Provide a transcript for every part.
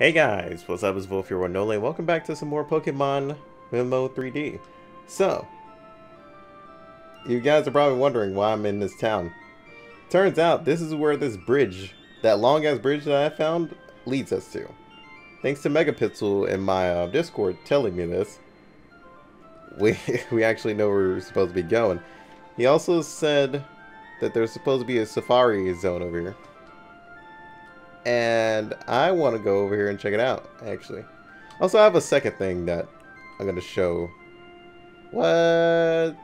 Hey guys, what's up? It's Wolf, your one and only. Welcome back to some more Pokemon MMO 3D. So, you guys are probably wondering why I'm in this town. Turns out this is where this bridge, that long ass bridge that I found, leads us to. Thanks to Megapixel in my Discord telling me this, we actually know where we're supposed to be going. He also said that there's supposed to be a Safari Zone over here. And I want to go over here and check it out, actually. Also, I have a second thing that I'm going to show. What?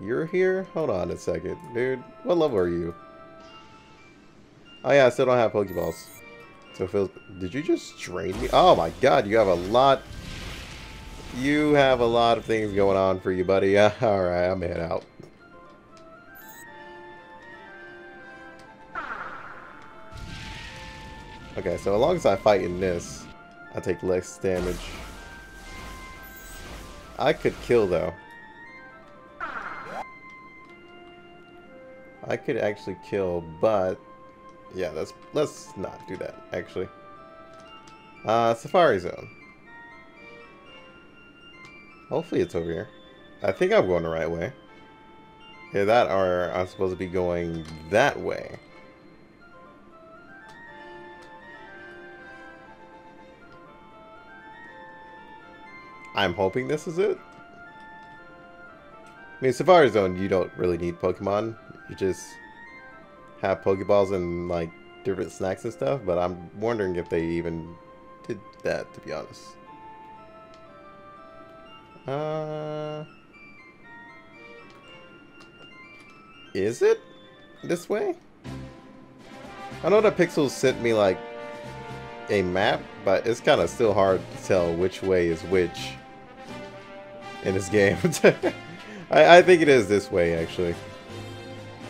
You're here? Hold on a second, dude. What level are you? Oh, yeah, I still don't have Pokeballs. So, Phil, did you just drain me? Oh, my God, you have a lot. You have a lot of things going on for you, buddy. All right, I'm heading out. Okay, so as long as I fight in this, I take less damage. I could kill, though. I could actually kill, but... yeah, let's not do that, actually. Safari Zone. Hopefully it's over here. I think I'm going the right way. Either that or I'm supposed to be going that way. I'm hoping this is it. I mean, Safari Zone, you don't really need Pokemon. You just have Pokeballs and, like, different snacks and stuff. But I'm wondering if they even did that, to be honest. Is it this way? I know that Pixel sent me, like, a map, but it's kind of still hard to tell which way is which in this game. I think it is this way, actually.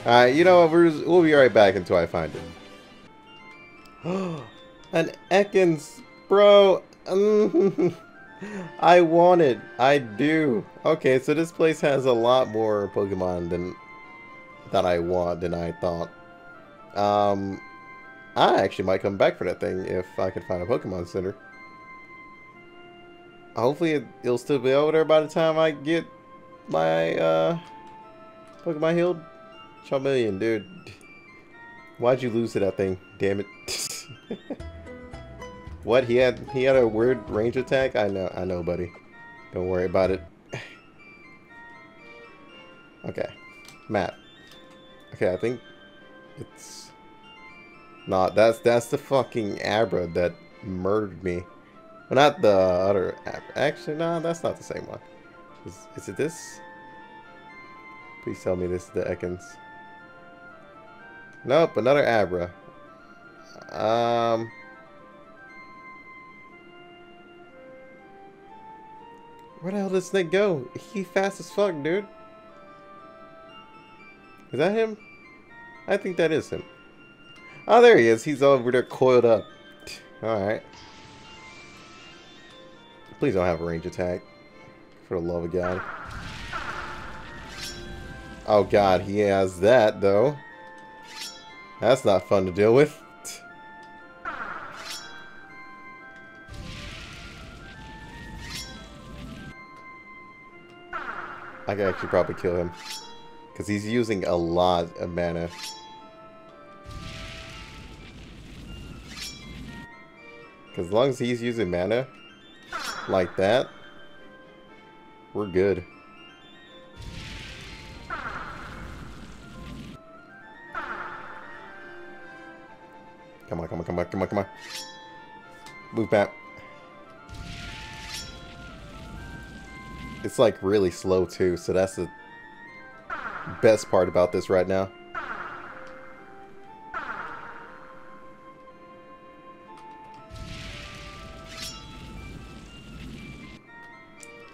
Alright, you know what, we'll be right back until I find it. An Ekans, bro! I want it. I do. Okay, so this place has a lot more Pokemon than I thought. I actually might come back for that thing if I could find a Pokemon Center. Hopefully it'll still be over there by the time I get my Pokemon healed. Charmeleon, dude. Why'd you lose to that thing? Damn it. What? He had a weird range attack? I know, buddy. Don't worry about it. Okay. Map. Okay, I think it's... nah, that's the fucking Abra that murdered me. Well, not the other Abra. Actually, nah, that's not the same one. Is it this? Please tell me this is the Ekans. Nope, another Abra. Where the hell did this snake go? He fast as fuck, dude. Is that him? I think that is him. Oh, there he is. He's over there coiled up. Alright. Please don't have a range attack. For the love of God. Oh, God. He has that, though. That's not fun to deal with. I could actually probably kill him. Because he's using a lot of mana. Because as long as he's using mana like that, we're good. Come on, come on, come on, come on, come on. Move back. It's like really slow too, so that's the best part about this right now.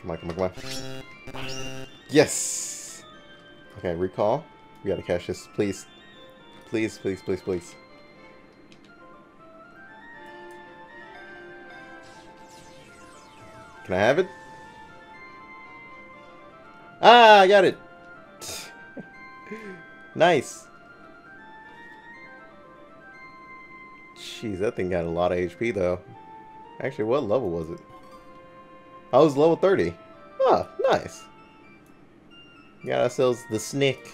Come on, come on, come on. Yes! Okay, recall. We gotta catch this, please. Please, please, please, please. Can I have it? Ah, I got it! Nice! Jeez, that thing got a lot of HP though. Actually, what level was it? I was level 30. Oh, nice. Got ourselves the Snick.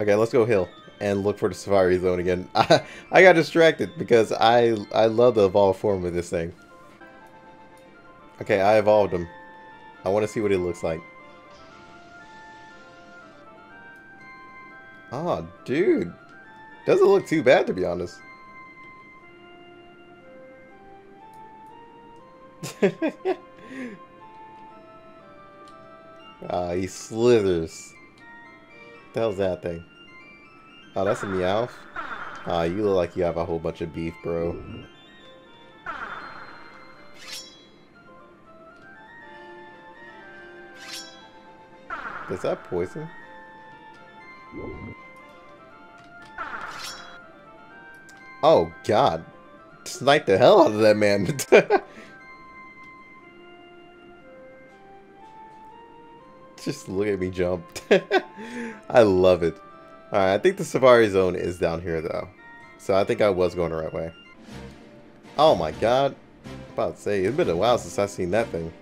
Okay, let's go hill and look for the Safari Zone again. I got distracted because I love the evolved form of this thing. Okay, I evolved him. I want to see what it looks like. Oh, dude. Doesn't look too bad, to be honest. Ah, he slithers. What the hell's that thing? Oh, that's a Meowth. Ah, you look like you have a whole bunch of beef, bro. Is that poison? Oh god. Snipe the hell out of that man. Just look at me jump. I love it. Alright, I think the Safari Zone is down here though. So I think I was going the right way. Oh my god. I'm about to say, it's been a while since I've seen that thing.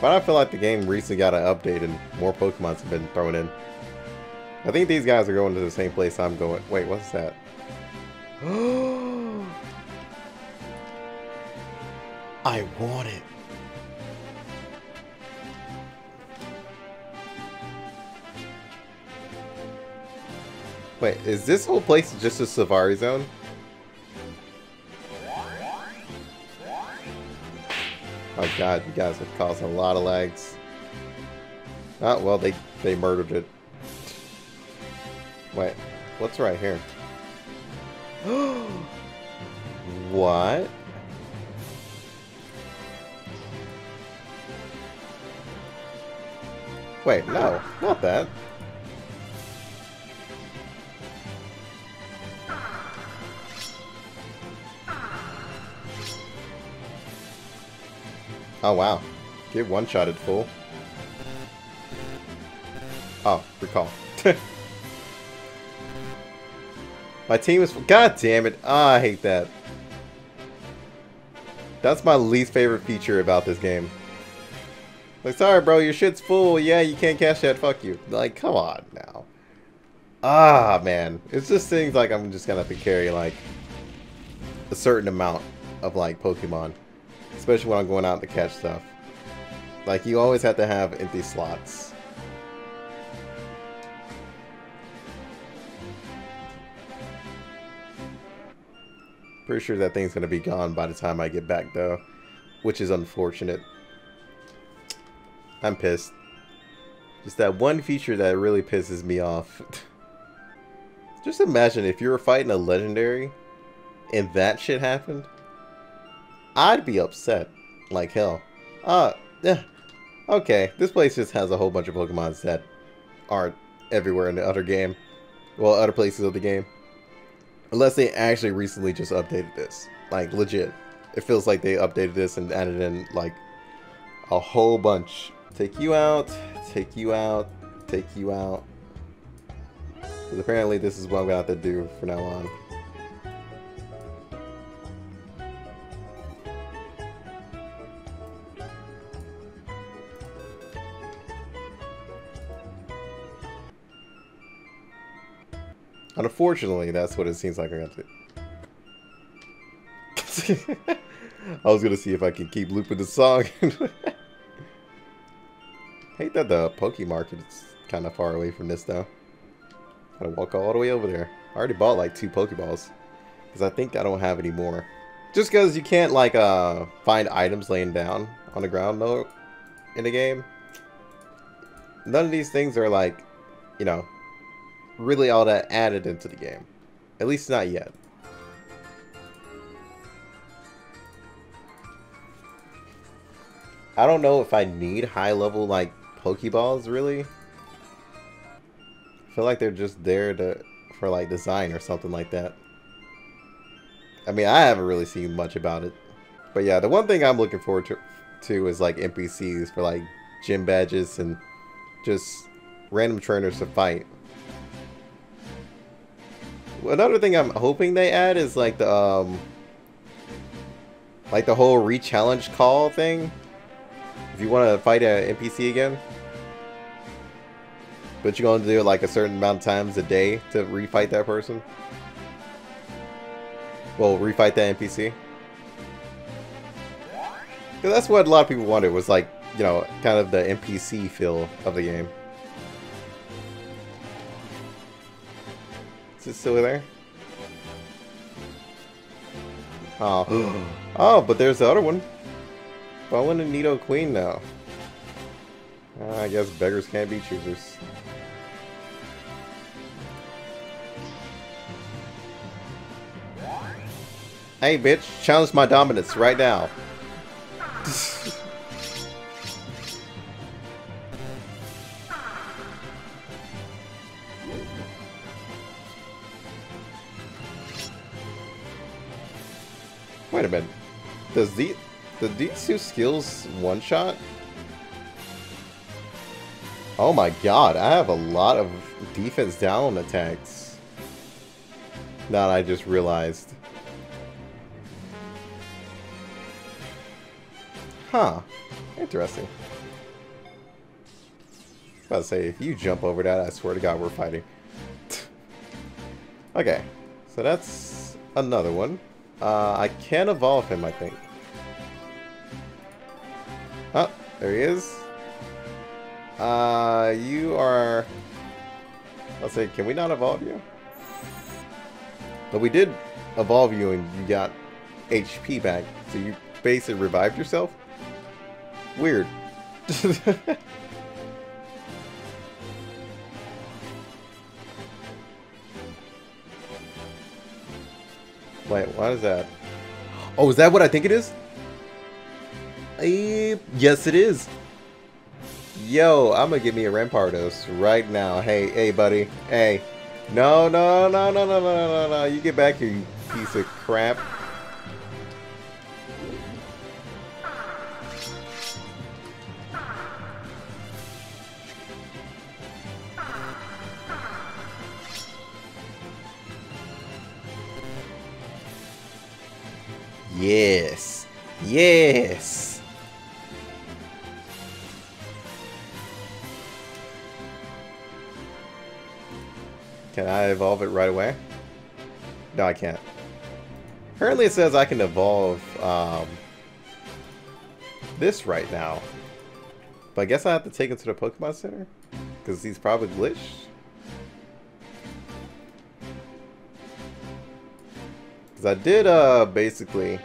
But I feel like the game recently got an update and more Pokemons have been thrown in. I think these guys are going to the same place I'm going. Wait, what's that? I want it. Wait, is this whole place just a Safari Zone? Oh god, you guys have caused a lot of lags. Ah, well, they murdered it. Wait, what's right here? What? Wait, no, not that. Oh wow, get one-shotted, fool. Oh, recall. My team is full. God damn it. Oh, I hate that. That's my least favorite feature about this game. Like, sorry bro, your shit's full. Yeah, you can't cash that, fuck you. Like, come on now. Ah, man. It's just things like I'm just gonna have to carry like a certain amount of like Pokemon. Especially when I'm going out to catch stuff. Like, you always have to have empty slots. Pretty sure that thing's going to be gone by the time I get back, though. Which is unfortunate. I'm pissed. Just that one feature that really pisses me off. Just imagine if you were fighting a legendary and that shit happened. I'd be upset like hell. Yeah. Okay, this place just has a whole bunch of Pokemons that aren't everywhere in the other game. Well, other places of the game. Unless they actually recently just updated this. Like, legit. It feels like they updated this and added in, like, a whole bunch. Take you out, take you out, take you out. Because apparently this is what I'm going to have to do from now on. Unfortunately, that's what it seems like I got to do. I was going to see if I could keep looping the song. Hate that the Poke Market is kind of far away from this, though. Gotta walk all the way over there. I already bought, like, 2 Pokeballs. Because I think I don't have any more. Just because you can't, like, find items laying down on the ground, though, in the game. None of these things are, like, you know, really all that added into the game. At least not yet. I don't know if I need high level like Pokeballs really. I feel like they're just there for like design or something like that. I mean, I haven't really seen much about it. But yeah, the one thing I'm looking forward to is like NPCs for like gym badges and just random trainers to fight. Another thing I'm hoping they add is like the whole re-challenge call thing. If you want to fight an NPC again, but you're going to do it like a certain amount of times a day to refight that person. Well, refight that NPC. Because that's what a lot of people wanted, was like, you know, kind of the NPC feel of the game. Is it still there? Oh. Oh, but there's the other one. But I want a Nido Queen now. I guess beggars can't be choosers. Hey, bitch, challenge my dominance right now. Wait a minute. Does these two skills one shot? Oh my god, I have a lot of defense down attacks. Now that I just realized. Huh. Interesting. I was about to say, if you jump over that, I swear to god we're fighting. Okay. So that's another one. I can evolve him, I think. Oh, there he is. You are... I'll say, can we not evolve you? But we did evolve you and you got HP back, so you basically revived yourself? Weird. Wait, what is that? Oh, is that what I think it is? Yes, it is. Yo, I'm gonna give me a Rampardos right now. Hey, hey, buddy. Hey. No, no, no, no, no, no, no, no. You get back here, you piece of crap. Yes. Yes. Can I evolve it right away? No, I can't. Apparently it says I can evolve this right now. But I guess I have to take it to the Pokemon Center? Because he's probably glitched. Because I did basically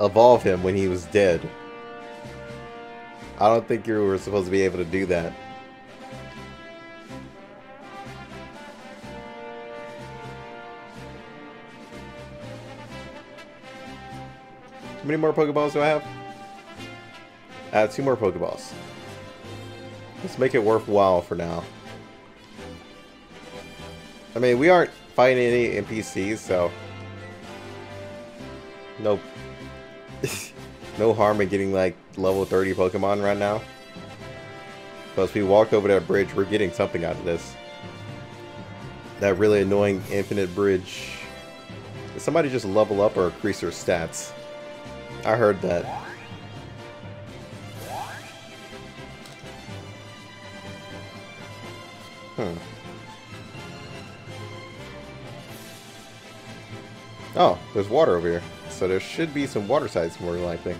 evolve him when he was dead. I don't think you were supposed to be able to do that. How many more Pokeballs do I have? I have 2 more Pokeballs. Let's make it worthwhile for now. I mean, we aren't fighting any NPCs, so... Nope. No harm in getting, like, level 30 Pokemon right now. Plus, we walked over that bridge, we're getting something out of this. That really annoying infinite bridge. Did somebody just level up or increase their stats? I heard that. Hmm. Oh, there's water over here. So there should be some water sites, more likely.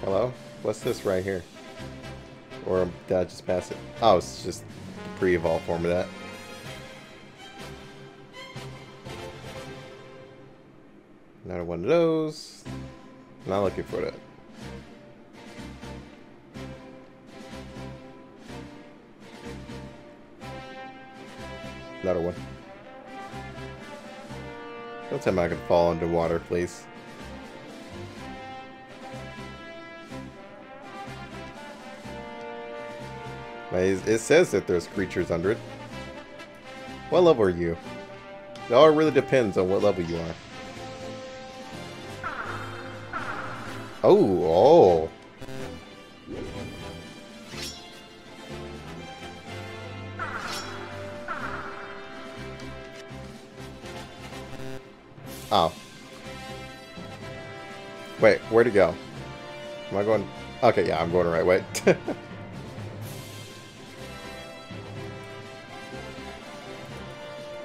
Hello? What's this right here? Or did I just pass it? Oh, it's just the pre-evolved form of that. Another one of those. Not looking for that. Another one. Don't tell me I can fall underwater, please. It says that there's creatures under it. What level are you? It all really depends on what level you are. Oh, oh. Oh. Wait, where'd it go? Am I going... Okay, yeah, I'm going the right way.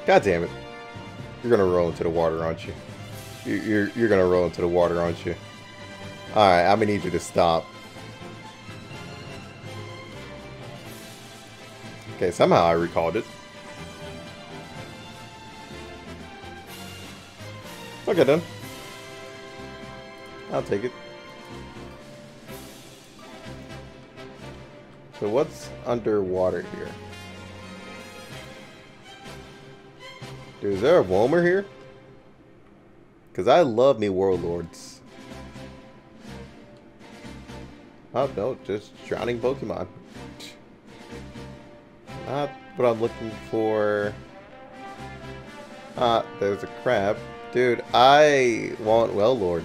God damn it. You're gonna roll into the water, aren't you? You're gonna roll into the water, aren't you? Alright, I'm gonna need you to stop. Okay, somehow I recalled it. Okay, then. I'll take it. So what's underwater here? Dude, is there a Whelmer here? Because I love me Wailords. Oh, no, just drowning Pokemon. Not what I'm looking for. Ah, there's a crab. Dude, I want Wailord.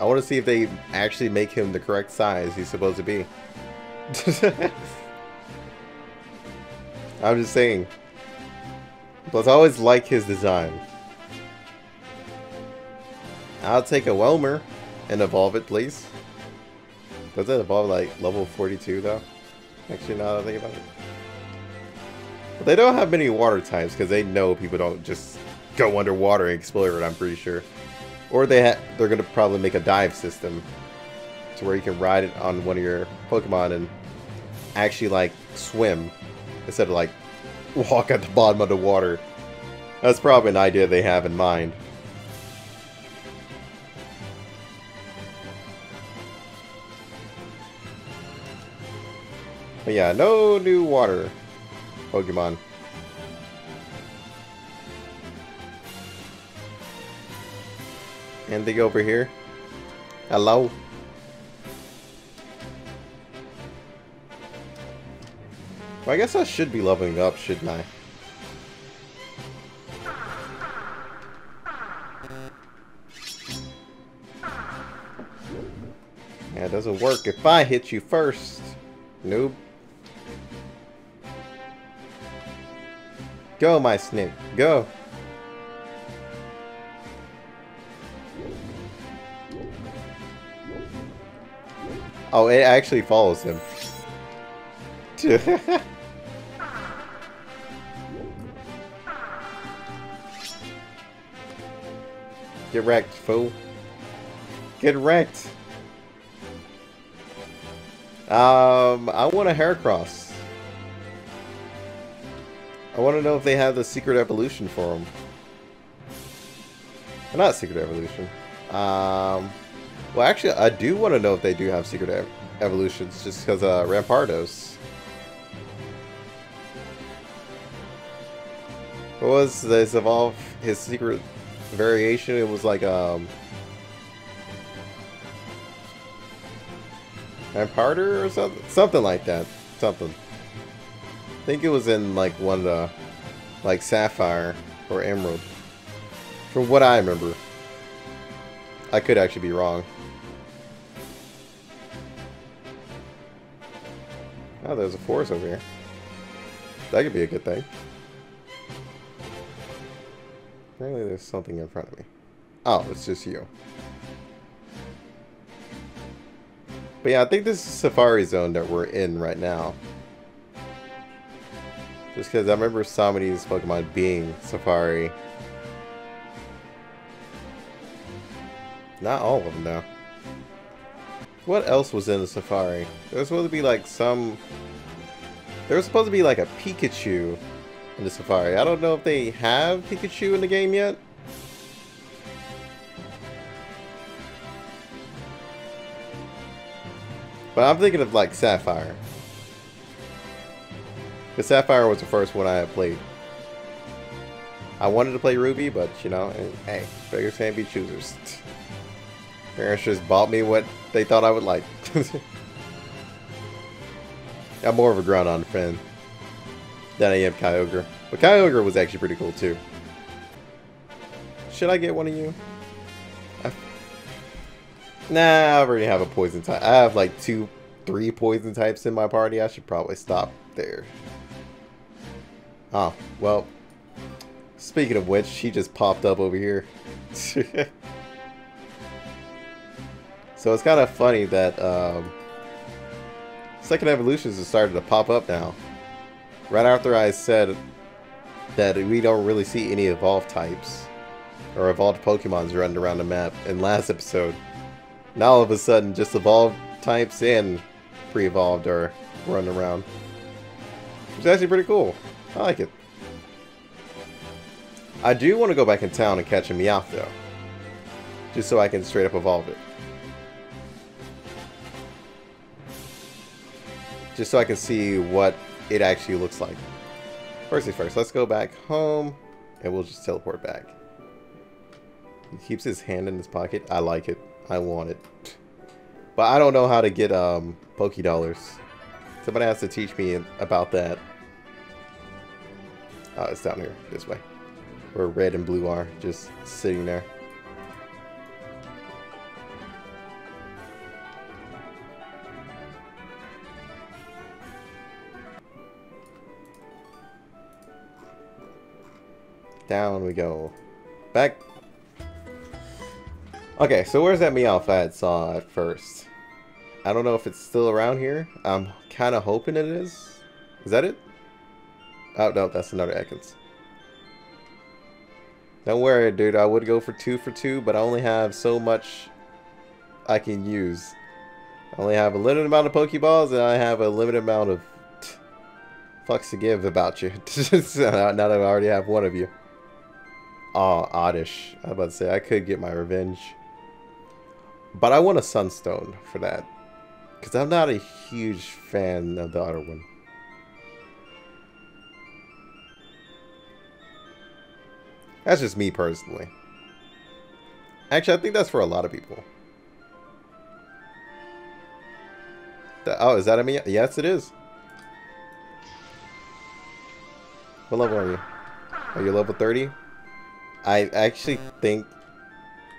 I want to see if they actually make him the correct size he's supposed to be. I'm just saying. Plus, I always like his design. I'll take a Whelmer and evolve it, please. Does that evolve like level 42 though? Actually, now that I think about it. But they don't have many water types because they know people don't just go underwater and explore it. I'm pretty sure. Or they're gonna probably make a dive system to where you can ride it on one of your Pokemon and actually like swim instead of like walk at the bottom of the water. That's probably an idea they have in mind. But yeah, no new water Pokemon. Anything over here? Hello? Well, I guess I should be leveling up, shouldn't I? Yeah, it doesn't work if I hit you first. Noob. Go, my snake. Go. Oh, it actually follows him. Get wrecked, fool. Get wrecked. I want a Heracross. I want to know if they have the secret evolution for him. Well, not secret evolution. Well, actually, I do want to know if they do have secret evolutions, just because Rampardos. What was this evolve? His secret variation? It was like Ramparder or something, something like that. Something. I think it was in like one of the like Sapphire or Emerald, from what I remember. I could actually be wrong. Oh, there's a forest over here. That could be a good thing. Apparently there's something in front of me. Oh, it's just you. But yeah, I think this is Safari Zone that we're in right now. Just because I remember so many of these Pokemon being Safari. Not all of them, though. What else was in the Safari? There was supposed to be, like, some... There was supposed to be, like, a Pikachu in the Safari. I don't know if they have Pikachu in the game yet. But I'm thinking of, like, Sapphire. Because Sapphire was the first one I had played. I wanted to play Ruby, but, you know, and, hey, beggars can't be choosers. Parents just bought me what they thought I would like. I'm more of a Groudon fan than I am Kyogre. But Kyogre was actually pretty cool too. Should I get one of you? Nah, I already have a poison type. I have like 2-3 poison types in my party. I should probably stop there. Oh, well. Speaking of which, she just popped up over here. So it's kind of funny that second evolutions are starting to pop up now. Right after I said that we don't really see any evolved types or evolved Pokemons running around the map in last episode, now all of a sudden just evolved types and pre-evolved are running around. Which is actually pretty cool. I like it. I do want to go back in town and catch a Meowth though, just so I can straight up evolve it. Just so I can see what it actually looks like. First things first, let's go back home and we'll just teleport back. He keeps his hand in his pocket. I like it. I want it. But I don't know how to get Poké Dollars. Somebody has to teach me about that. Oh, it's down here. This way. Where red and blue are. Just sitting there. Down we go. Back. Okay, so where's that Meowth I saw at first? I don't know if it's still around here. I'm kind of hoping it is. Is that it? Oh, no, that's another Ekans. Don't worry, dude. I would go for two, but I only have so much I can use. I only have a limited amount of Pokeballs, and I have a limited amount of fucks to give about you. Now that I already have one of you. Aw, Oddish. I was about to say, I could get my revenge. But I want a Sunstone for that, because I'm not a huge fan of the other one. That's just me personally. Actually, I think that's for a lot of people. Oh, is that a Meowth? Yes, it is. What level are you? Are you level 30? I actually think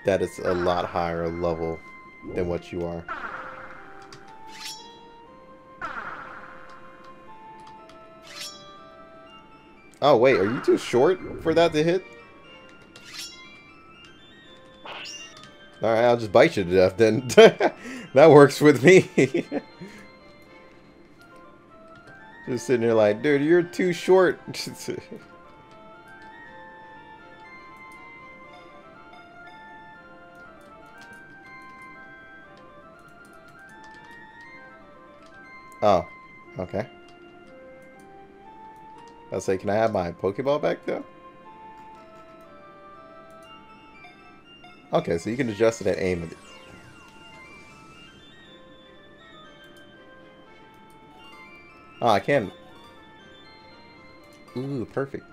that it's a lot higher level than what you are. Oh wait, are you too short for that to hit? Alright, I'll just bite you to death then. That works with me. Just sitting there like, dude, you're too short. Oh, okay. I'll say, can I have my Pokeball back though? Okay, so you can adjust it and aim with it. Oh, I can. Ooh, perfect.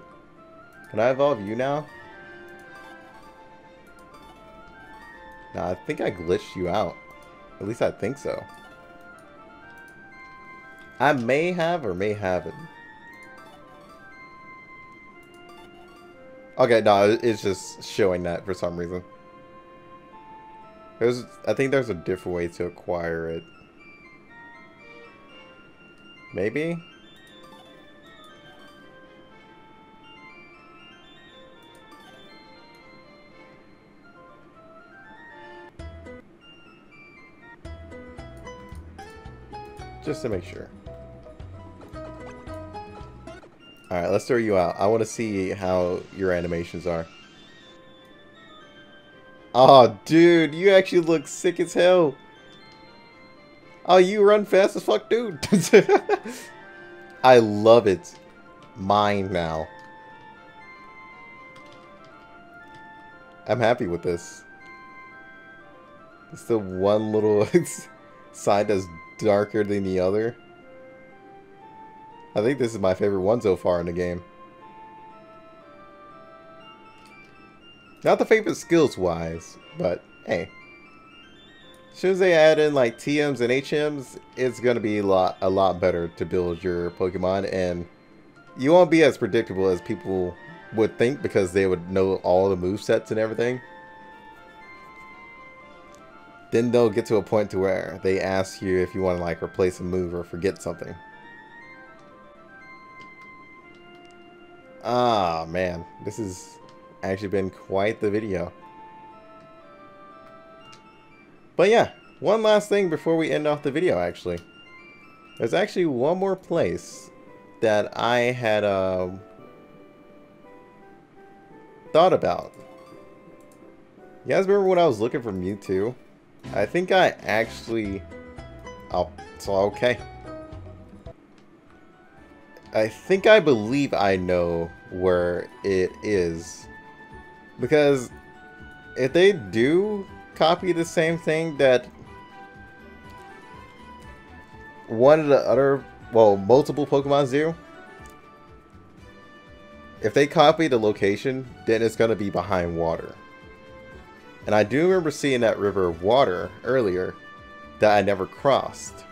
Can I evolve you now? Nah, I think I glitched you out. At least I think so. I may have or may haven't. Okay, no, it's just showing that for some reason. I think there's a different way to acquire it. Maybe? Just to make sure. Alright, let's throw you out. I want to see how your animations are. Oh, dude, you actually look sick as hell. Oh, you run fast as fuck, dude. I love it. Mine now. I'm happy with this. It's the one little side that's darker than the other. I think this is my favorite one so far in the game. Not the favorite skills-wise, but hey. As soon as they add in like TMs and HMs, it's going to be a lot better to build your Pokemon. And you won't be as predictable as people would think because they would know all the movesets and everything. Then they'll get to a point to where they ask you if you want to like replace a move or forget something. Ah, man, this has actually been quite the video. But yeah, one last thing before we end off the video, actually. There's actually one more place that I had thought about. You guys remember when I was looking for Mewtwo? I think I actually... Oh, it's all okay. I think I believe I know where it is. Because if they do copy the same thing that one of the other, well, multiple Pokemon do, if they copy the location, then it's going to be behind water. And I do remember seeing that river of water earlier that I never crossed.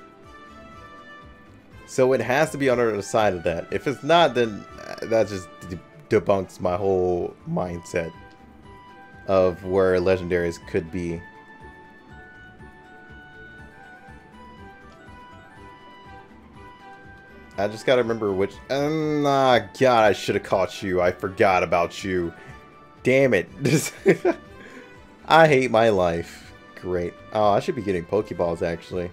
So it has to be on the other side of that. If it's not, then that just debunks my whole mindset of where legendaries could be. I just gotta remember which... Ah, God, I should have caught you. I forgot about you. Damn it. I hate my life. Great. Oh, I should be getting Pokeballs, actually.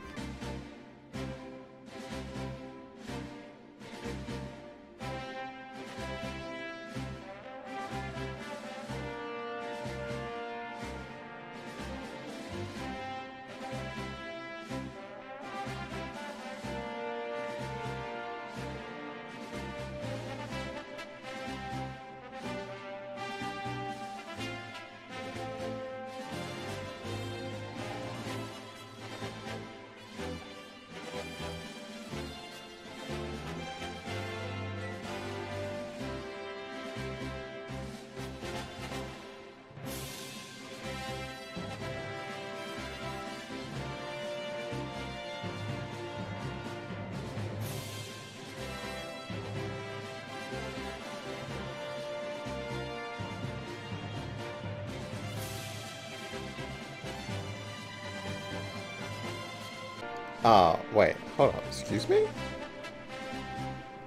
Wait, hold on, excuse me?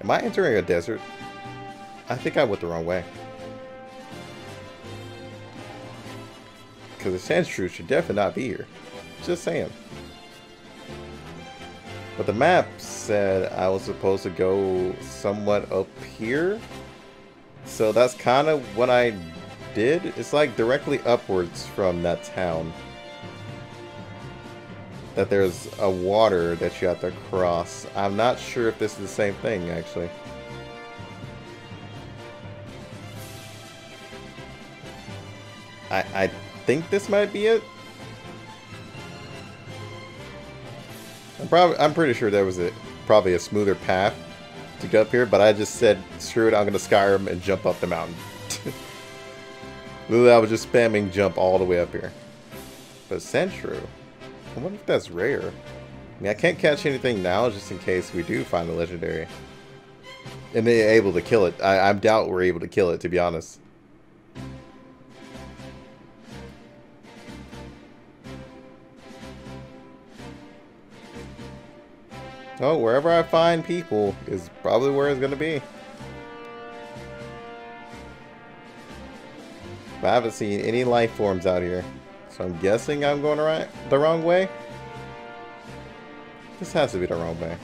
Am I entering a desert? I think I went the wrong way. Because the Sandshrew should definitely not be here. Just saying. But the map said I was supposed to go somewhat up here. So that's kind of what I did. It's like directly upwards from that town. That there's a water that you have to cross. I'm not sure if this is the same thing, actually. I think this might be it. I'm pretty sure there was probably a smoother path to go up here, but I just said, screw it, I'm gonna Skyrim and jump up the mountain. Literally, I was just spamming jump all the way up here. But Sandshrew. I wonder if that's rare. I mean, I can't catch anything now just in case we do find a legendary. And they're able to kill it. I doubt we're able to kill it, to be honest. Oh, wherever I find people is probably where it's going to be. But I haven't seen any life forms out here. So I'm guessing I'm going the wrong way? This has to be the wrong way.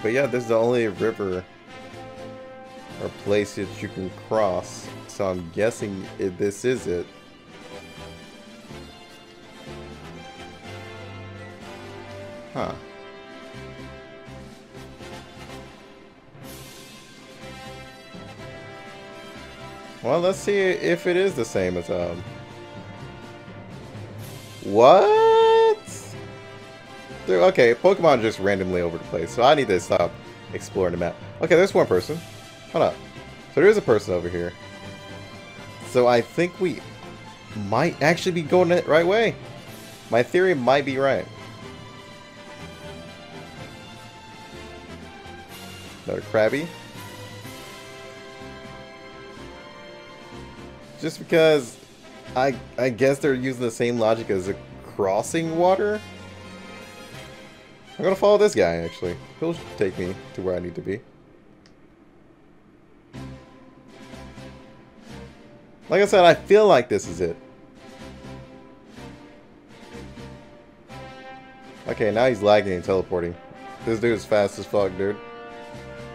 But yeah, this is the only river or place that you can cross. So I'm guessing this is it. Huh. Well, let's see if it is the same as, What? Dude, okay, Pokemon just randomly over the place, so I need to stop exploring the map. Okay, there's one person. Hold up. So there is a person over here. So I think we might actually be going the right way. My theory might be right. Another Krabby. Just because I guess they're using the same logic as a crossing water. I'm gonna follow this guy, actually. He'll take me to where I need to be. Like I said, I feel like this is it. Okay, now he's lagging and teleporting. This dude is fast as fuck, dude.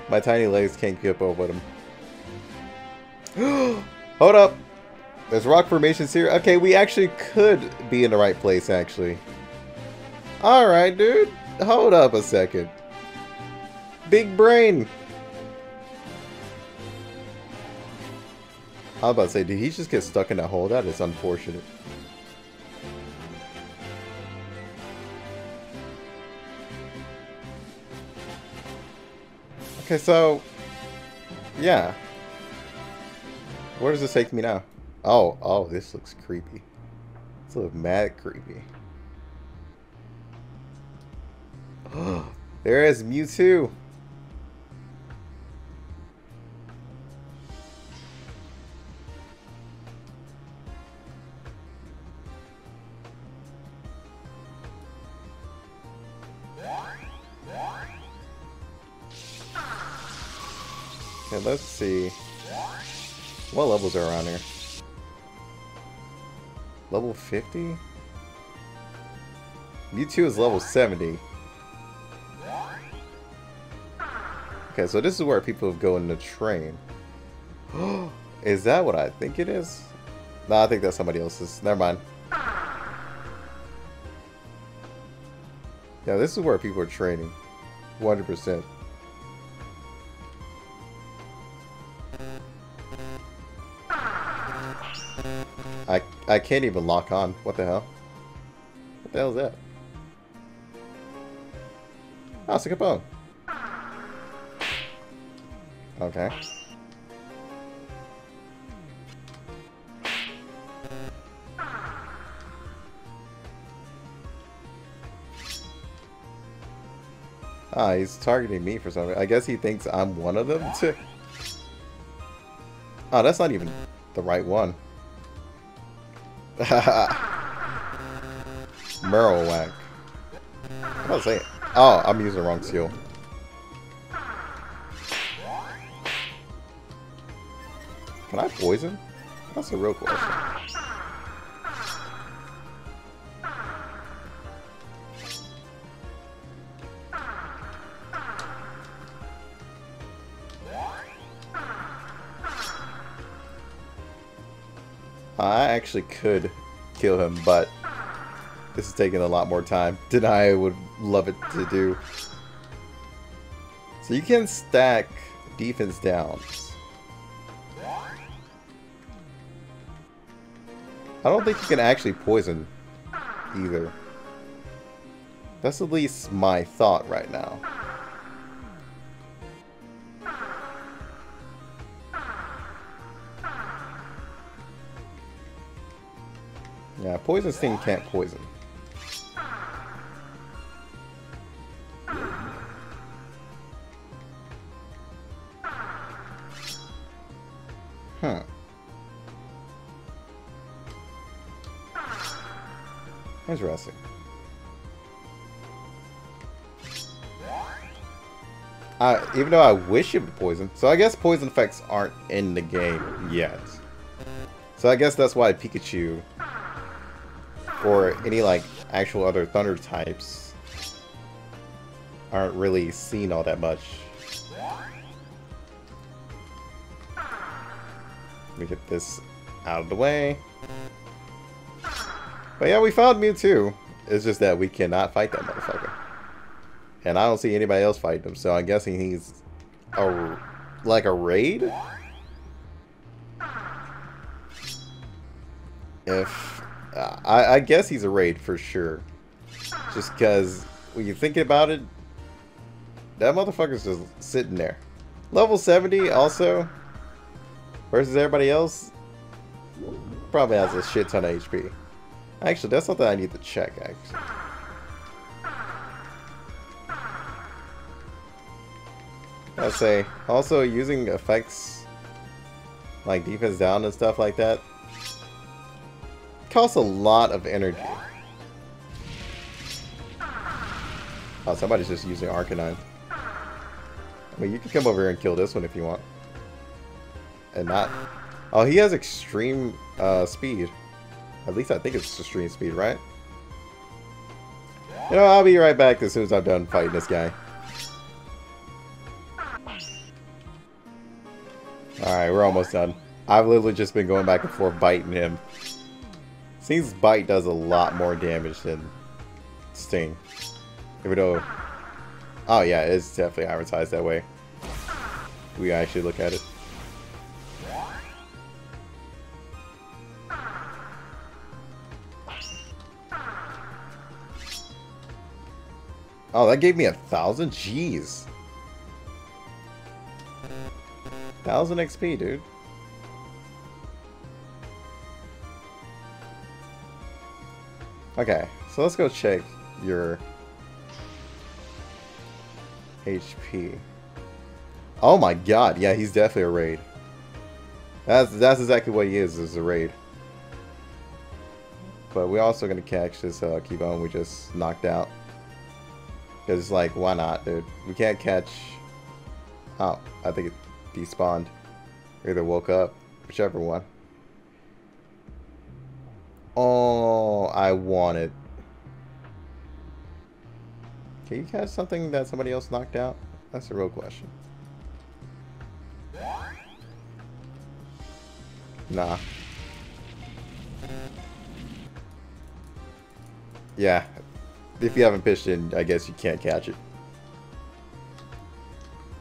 My tiny legs can't keep up with him. Hold up! There's rock formations here. Okay, we actually could be in the right place, actually. Alright, dude. Hold up a second. Big brain! I was about to say, did he just get stuck in that hole? That is unfortunate. Okay, so... yeah. Where does this take me now? Oh, oh, this looks creepy. It's a little mad creepy. There is Mewtwo! Okay, let's see. What levels are around here? Level 50? Mewtwo is level 70. Okay, so this is where people go in the train. Is that what I think it is? No, I think that's somebody else's. Never mind. Yeah, this is where people are training. 100%. I can't even lock on. What the hell? What the hell is that? Oh, it's a Capone. Okay. Ah, he's targeting me for some reason. I guess he thinks I'm one of them too. Oh, that's not even the right one. Marowak. I was saying. Oh, I'm using the wrong skill. Can I poison? That's a real question. I actually could kill him, but this is taking a lot more time than I would love it to do. So you can stack defense downs. I don't think you can actually poison either. That's at least my thought right now. Yeah, poison thing can't poison. Huh. Interesting. Even though I wish it would poison, so I guess poison effects aren't in the game yet. So I guess that's why Pikachu or any like actual other thunder types aren't really seen all that much. Let me get this out of the way. But yeah, we found Mewtwo. It's just that we cannot fight that motherfucker. And I don't see anybody else fighting him, so I'm guessing he's like a raid? If... I guess he's a raid for sure. Just because when you think about it, that motherfucker's just sitting there. Level 70 also versus everybody else probably has a shit ton of HP. Actually, that's something I need to check, actually. I'd say, also using effects like defense down and stuff like that costs a lot of energy. Oh, somebody's just using Arcanine. I mean, you can come over here and kill this one if you want. And not... oh, he has extreme speed. At least I think it's extreme speed, right? You know, I'll be right back as soon as I'm done fighting this guy. Alright, we're almost done. I've literally just been going back and forth biting him. Seems bite does a lot more damage than sting. Even though... oh yeah, it's definitely advertised that way. We actually look at it. Oh, that gave me 1,000? Jeez. 1,000 XP, dude. Okay, so let's go check your HP. Oh my god, yeah, he's definitely a raid. That's exactly what he is a raid. But we're also gonna catch this Kibone we just knocked out. Cause it's like, why not, dude? We can't catch... oh, I think it despawned. Or either woke up, whichever one. Oh, I want it. Can you catch something that somebody else knocked out? That's the real question. Nah. Yeah. If you haven't pitched in, I guess you can't catch it.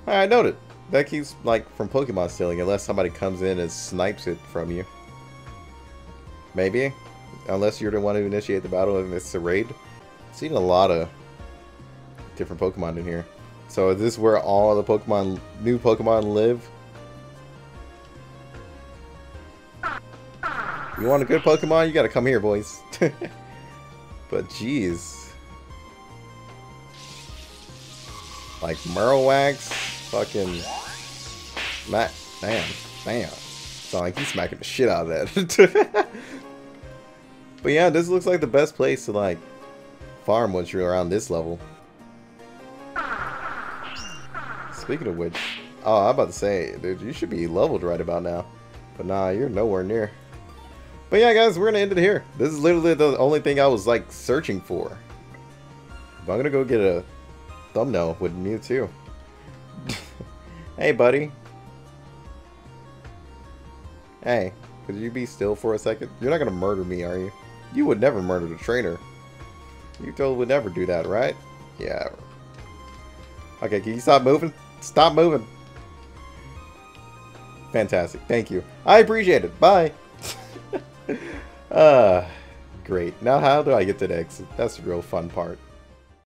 Alright, noted. That keeps, like, from Pokemon stealing, unless somebody comes in and snipes it from you. Maybe. Unless you're the one who initiate the battle and it's a raid. I've seen a lot of different Pokemon in here. So is this where all the Pokemon, new Pokemon live? You want a good Pokemon? You gotta come here, boys. But jeez. Like Marowak, fucking... Damn. It's not like he's smacking the shit out of that. But yeah, this looks like the best place to, like, farm once you're around this level. Speaking of which... oh, I'm about to say, dude, you should be leveled right about now. But nah, you're nowhere near. But yeah, guys, we're going to end it here. This is literally the only thing I was, like, searching for. But I'm going to go get a thumbnail with Mewtwo. Hey, buddy. Hey, could you be still for a second? You're not going to murder me, are you? You would never murder the trainer. You totally would never do that, right? Yeah. Okay, can you stop moving? Stop moving. Fantastic. Thank you. I appreciate it. Bye. Great. Now how do I get to the exit? That's the real fun part.